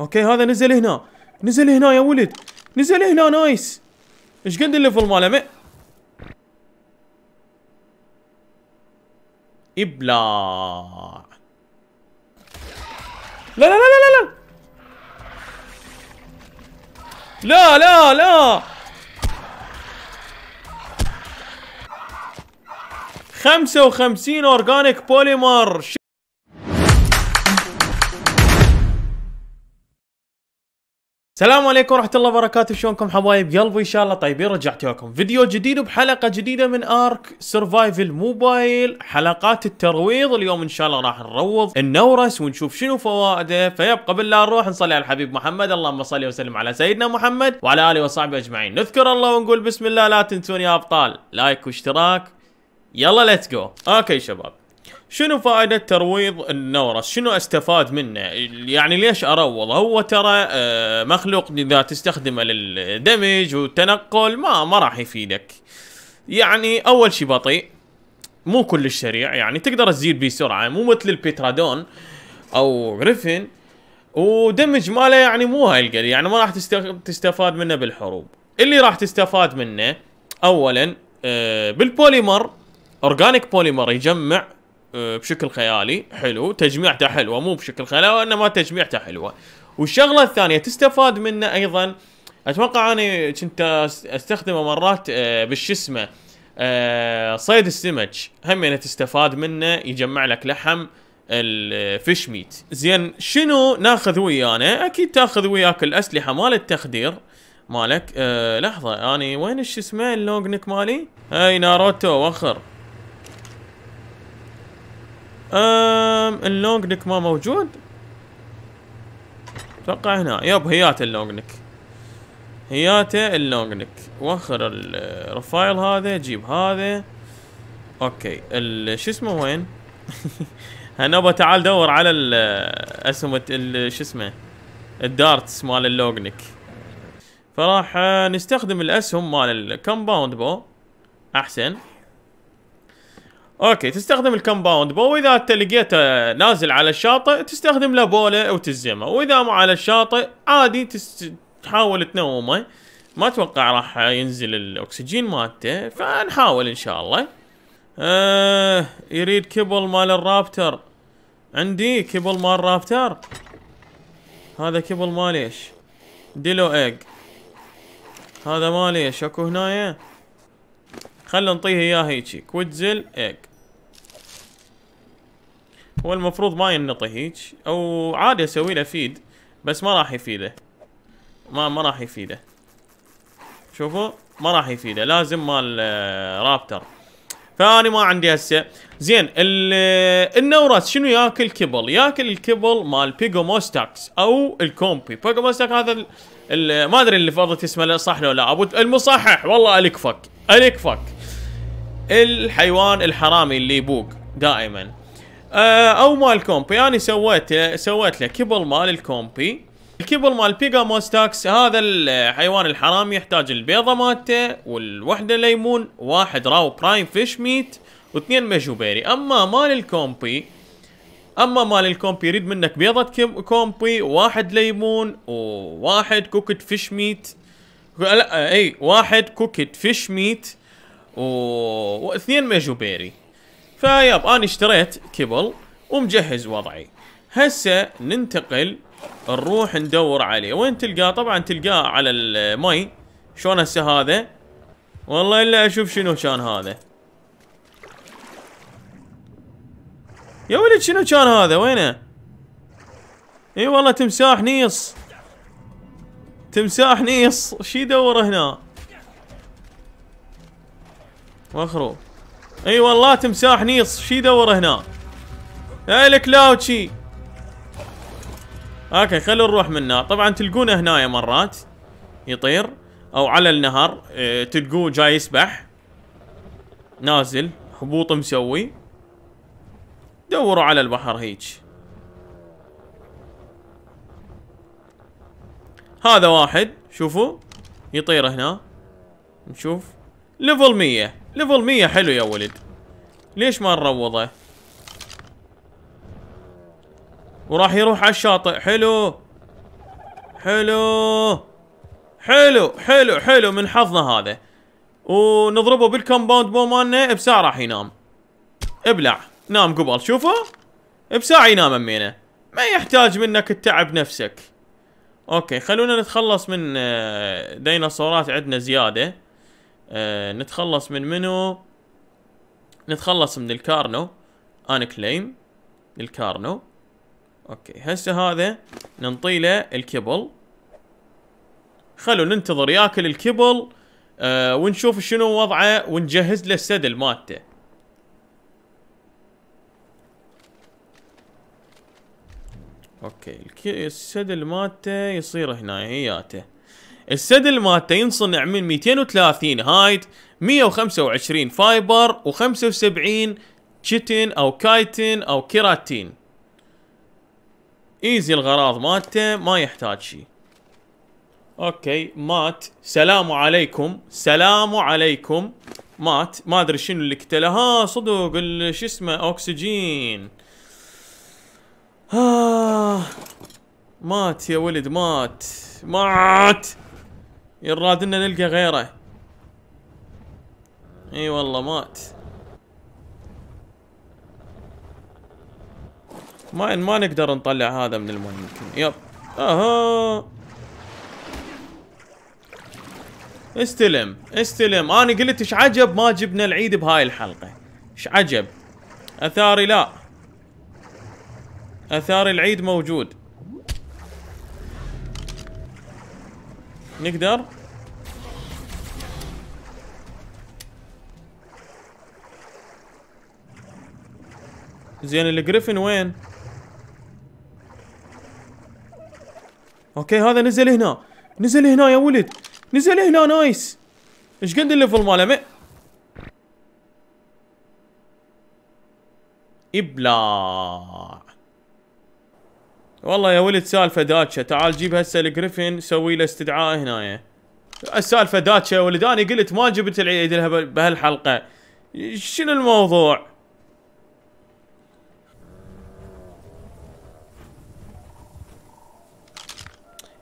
اوكي هذا نزل هنا، نزل هنا يا ولد، نزل هنا. نايس. ايش قد الليفل ماله؟ ابلع. لا لا لا لا لا لا لا لا 55 اورجانيك بوليمر. السلام عليكم ورحمة الله وبركاته، شلونكم حبايب قلبي؟ ان شاء الله طيبين. رجعت لكم فيديو جديد وبحلقة جديدة من آرك سرفايفل موبايل، حلقات الترويض. اليوم ان شاء الله راح نروض النورس ونشوف شنو فوائده. فيبقى قبل لا نروح نصلي على الحبيب محمد، اللهم صل وسلم على سيدنا محمد وعلى آله وصحبه اجمعين. نذكر الله ونقول بسم الله. لا تنسون يا ابطال لايك واشتراك. يلا ليتس جو. اوكي شباب، شنو فائدة ترويض النورس؟ شنو استفاد منه؟ يعني ليش اروض؟ هو ترى مخلوق اذا تستخدمه للدمج والتنقل ما راح يفيدك. يعني اول شيء بطيء، مو كلش سريع، يعني تقدر تزيد بسرعة، مو مثل البيترادون او غريفن. ودمج ماله يعني مو هاي القليل، يعني ما راح تستفاد منه بالحروب. اللي راح تستفاد منه اولا بالبوليمر، اورجانيك بوليمر يجمع بشكل خيالي حلو، تجميعته حلوه، مو بشكل خيالي وانما تجميعته حلوه. والشغله الثانيه تستفاد منه ايضا، اتوقع اني كنت استخدمه مرات بالش اسمه صيد السمك، هم تستفاد منه، يجمع لك لحم الفيش ميت. زين شنو ناخذ ويانا؟ اكيد تاخذ وياك الاسلحه مال التخدير مالك. لحظه اني وين الش اسمه اللوجنك مالي؟ هاي ناروتو وخر. اللونج نيك ما موجود؟ اتوقع هنا. يب هيات اللونج نيك، هياته اللونج نيك. وخر الرفايل هذا، جيب هذا. اوكي شو اسمه وين؟ هنبا تعال دور على اسهم شو اسمه الدارتس مال اللونج نيك. فراح نستخدم الاسهم مال الكمباوند بو احسن. اوكي تستخدم الكمباوند بو، اذا انت لقيته نازل على الشاطئ تستخدم له بوله وتزمه، واذا مو على الشاطئ عادي تحاول تنومه. ما اتوقع راح ينزل الاكسجين مالته، فنحاول ان شاء الله. يريد كبل مال الرابتر، عندي كبل مال الرابتر. هذا كبل مال ايش؟ ديلو ايج. هذا مال ايش؟ اكو هنايا، خلنا نطيه اياه هيجي كويتزل ايج. هو المفروض ما ينطي هيج، او عادي اسوي له فيد، بس ما راح يفيده. ما راح يفيده. شوفوا ما راح يفيده، لازم مال رابتر. فاني ما عندي هسه. زين النورس شنو ياكل؟ كبل. ياكل الكبل مال بيجوموستاكس او الكومبي. بيجوموستاك هذا ما ادري اللي فضت اسمه صح لو لا، ابو المصحح والله الكفك الكفك. الحيوان الحرامي اللي يبوق دائما. او مال كومبي، انا يعني سويت له كبل مال الكومبي. الكبل مال بيجوموستاكس هذا الحيوان الحرامي يحتاج البيضه مالته والوحده ليمون، واحد راو برايم فيش ميت، واثنين مجوبيري. اما مال الكومبي، يريد منك بيضة كومبي، واحد ليمون، وواحد كوكت فيش ميت. لا اي واحد كوكت فيش ميت واثنين ميجوبيري. فياب انا اشتريت كبل ومجهز وضعي. هسه ننتقل نروح ندور عليه. وين تلقاه؟ طبعا تلقاه على المي. شلون هسه هذا؟ والله الا اشوف شنو كان هذا. يا ولد شنو كان هذا؟ وينه؟ اي والله تمساح نيص، تمساح نيص. شي يدور هنا وخرو. اي والله تمساح نيص. شي يدور هنا؟ اي الكلاود شي. اوكي خلونا نروح منه. طبعا تلقونه هنايا مرات يطير، او على النهر تلقوه جاي يسبح، نازل هبوط مسوي. دوروا على البحر هيج. هذا واحد شوفوا يطير هنا. نشوف ليفل 100، ليفل 100 حلو يا ولد. ليش ما نروضه؟ وراح يروح على الشاطئ. حلو حلو حلو حلو حلو من حظنا هذا. ونضربه بالكمباوند بو مالنا بساعة راح ينام. ابلع نام قبل، شوفوا بساعة ينام امينا، ما يحتاج منك تتعب نفسك. اوكي خلونا نتخلص من ديناصورات عندنا زيادة. نتخلص من منو؟ نتخلص من الكارنو. انا كليم الكارنو. اوكي هسه هذا ننطيله الكبل، خلو ننتظر ياكل الكبل ونشوف شنو وضعه ونجهز له السدل مالته. اوكي السدل مالته يصير هنا هياته. السدل مالته ينصنع من 230 هايت، 125 فايبر، و75 كيتين او كايتين او كيراتين. ايزي الغراض مالته ما يحتاج شيء. اوكي مات، سلام عليكم، سلام عليكم. مات ما ادري شنو اللي قتله. ها صدق شو اسمه اوكسجين. مات يا ولد، مات مات، يراد اننا نلقى غيره. اي والله مات. ما نقدر نطلع هذا من الماء يمكن. يب اها استلم استلم. انا قلت ايش عجب ما جبنا العيد بهاي الحلقة، ايش عجب. اثاري لا، اثاري العيد موجود. نقدر زين. الجريفن وين؟ اوكي هذا نزل هنا، نزل هنا يا ولد، نزل هنا. نايس. ايش قد الليفل ماله؟ ابلع والله يا ولد. سالفه داتشا، تعال جيب هسه الجريفن، سوي له استدعاء هنايا. السالفه داتشا يا ولد، انا قلت ما جبت العيد بهالحلقه، شنو الموضوع؟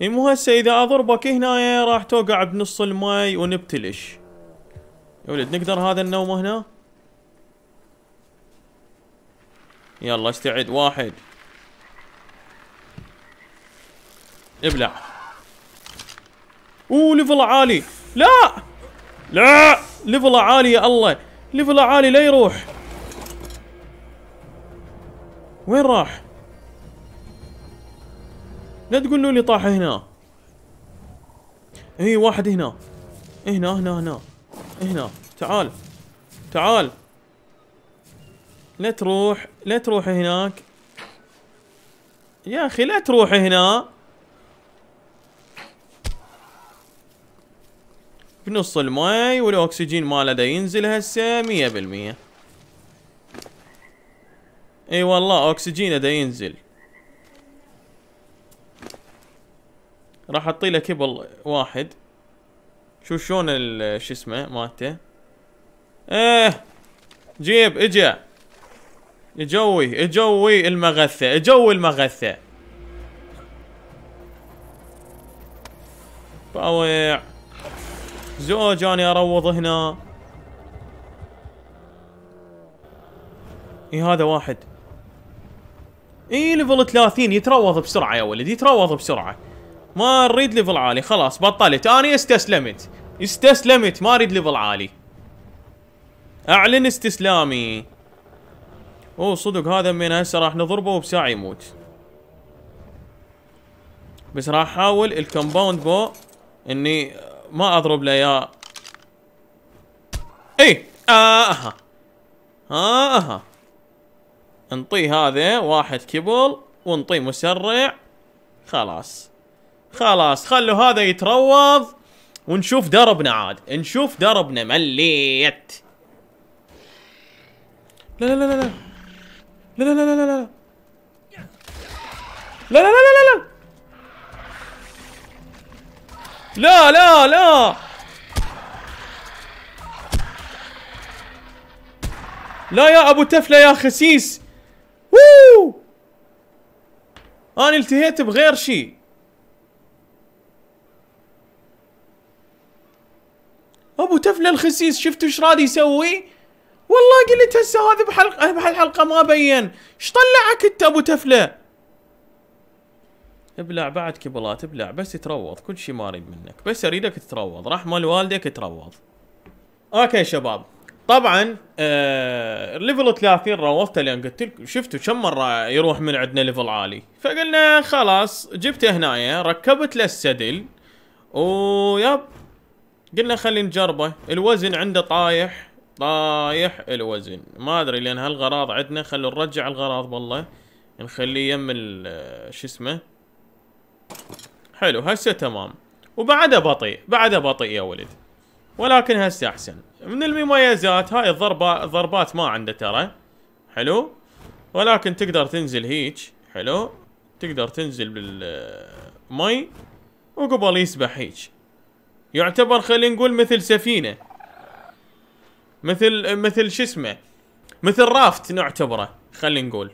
مو هسه اذا اضربك هنايا راح توقع بنص الماي ونبتلش يا ولد. نقدر هذا النوم هنا؟ يلا استعد. واحد ابلع. اوه ليفل عالي. لا لا ليفل عالي يا الله، ليفل عالي. لا يروح. وين راح؟ لا تقولوا لي طاح هنا. اي واحد هنا هنا هنا هنا هنا. تعال تعال، لا تروح لا تروح هناك يا اخي، لا تروح هنا بنص الماي. والاكسجين ماله دا ينزل هسه 100%. اي والله اكسجينه دا ينزل. راح اطيله كبل واحد. شو شلون شو اسمه مالته؟ ايه جيب اجا اجوي اجوي المغثه، اجوي المغثه. باوع زوج انا اروض هنا. اي هذا واحد. اي ليفل 30 يتروض بسرعه يا ولد، يتروض بسرعه. ما اريد ليفل عالي، خلاص بطلت انا، استسلمت استسلمت، ما اريد ليفل عالي. اعلن استسلامي. اوه صدق هذا من هسه راح نضربه وبساعة يموت. بس راح احاول الكمباوند بو اني ما اضرب له. يا اي اها اها. انطيه هذا واحد كبل وانطيه مسرع. خلاص خلاص خلوا هذا يتروض ونشوف دربنا عاد، نشوف دربنا. مليت. لا لا لا لا لا لا لا لا لا لا لا لا لا لا لا لا لا يا ابو تفله يا خسيس. ووو انا التهيت بغير شيء. ابو تفله الخسيس، شفتوا ايش راد يسوي؟ والله قلت هسه هذا بهالحلقه ما بين، ايش طلعك انت ابو تفله؟ ابلع بعد كبلات، ابلع بس تروض، كل شيء ما اريد منك، بس اريدك تروض، رحمه والديك تروض. اوكي شباب، طبعا ليفل 30 روضته لان قلت لكم شفتوا كم مره يروح من عندنا ليفل عالي، فقلنا خلاص جبته هنايا، ركبت له السدل ويب قلنا خلينا نجربه، الوزن عنده طايح طايح الوزن، ما ادري لان هالغراض عندنا، خلوا نرجع الغراض والله نخليه يم شو اسمه. حلو هسه تمام، وبعدها بطيء، بعدها بطيء يا ولد، ولكن هسه احسن. من المميزات هاي الضربه، الضربات ما عنده ترى حلو، ولكن تقدر تنزل هيج حلو، تقدر تنزل بالمي وقبل يسبح هيج، يعتبر خلينا نقول مثل سفينه، مثل شو اسمه، مثل رافت نعتبره خلينا نقول.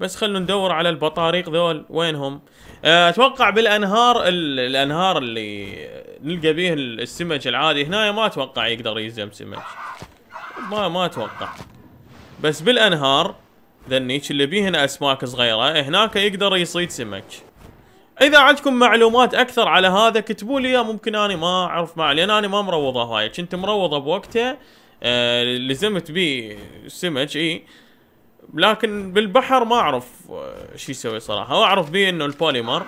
بس خلونا ندور على البطاريق ذول وينهم. اتوقع بالانهار، الانهار اللي نلقى به السمك العادي هنا ما اتوقع يقدر يزم سمك، ما اتوقع، بس بالانهار ذنيك اللي بيهن اسماك صغيره هناك يقدر يصيد سمك. اذا عندكم معلومات اكثر على هذا كتبوا لي اياها، ممكن انا ما اعرف مع، لان انا ما مروضه هاي، كنت مروضه بوقتها لزمت بيه سمك اي، لكن بالبحر ما اعرف شو يسوي صراحه، واعرف بيه انه البوليمر،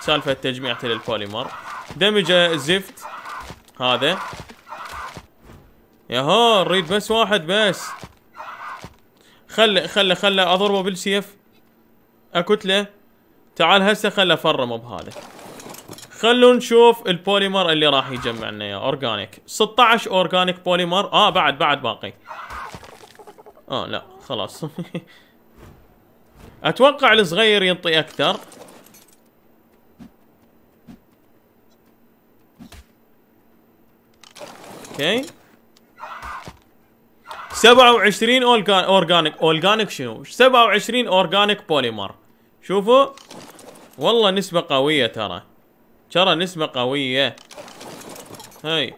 سالفه تجميعه للبوليمر، دمجه زفت هذا. ياهو نريد بس واحد بس، خله اضربه بالسيف اكتله. تعال هسه خله افرمه بهذا، خلونا نشوف البوليمر اللي راح يجمع لنا اياه. اورجانيك 16 اورجانيك بوليمر، بعد باقي، لا خلاص. اتوقع الصغير ينطي اكثر. اوكي 27 اورجانيك شنو؟ 27 اورجانيك بوليمر، شوفوا والله نسبة قوية ترى نسبة قوية. هاي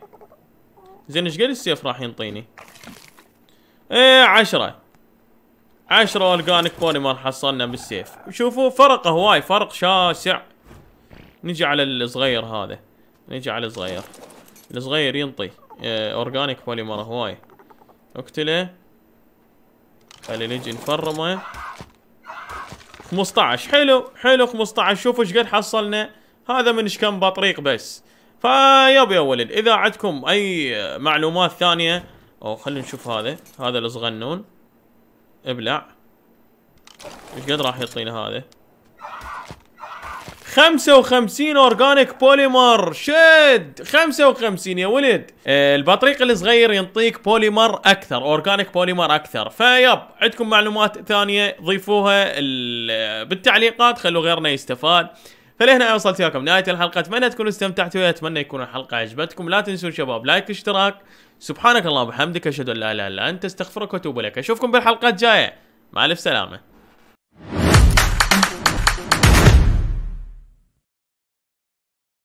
زين ايش قد السيف راح ينطيني؟ 10 اورجانيك بوليمر حصلنا بالسيف، شوفوا فرق هواي، فرق شاسع. نجي على الصغير هذا، نجي على الصغير، الصغير ينطي اورجانيك بوليمر هواي، اقتله، خلي نجي نفرمه. 15 حلو 15، شوفوا ايش قد حصلنا، هذا من ايش كم بطريق بس. فيب يا ولد اذا عندكم اي معلومات ثانيه، او خلينا نشوف هذا الصغنون، ابلع ايش قد راح يعطينا هذا؟ 55 اورجانيك بوليمر، شد 55 يا ولد. البطريق الصغير ينطيك بوليمر اكثر، اورجانيك بوليمر اكثر. فيب عندكم معلومات ثانيه ضيفوها بالتعليقات، خلوا غيرنا يستفاد. فلهنا وصلت وياكم نهايه الحلقه، اتمنى تكونوا استمتعتوا وياي، اتمنى تكون الحلقه عجبتكم. لا تنسون شباب لايك اشتراك، سبحانك اللهم وبحمدك اشهد ان لا اله الا انت استغفرك واتوب اليك. اشوفكم بالحلقات الجايه، مع الف سلامه.